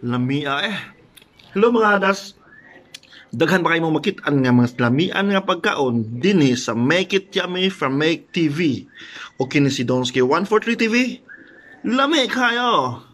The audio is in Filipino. lamia eh. Hello mga adas. Daghan pa kayo mong makit-an nga mga lamian nga pagkaon dinhi sa Make It Yummy from Make TV. O kini si Donskie 143 TV. Lami Kaayo!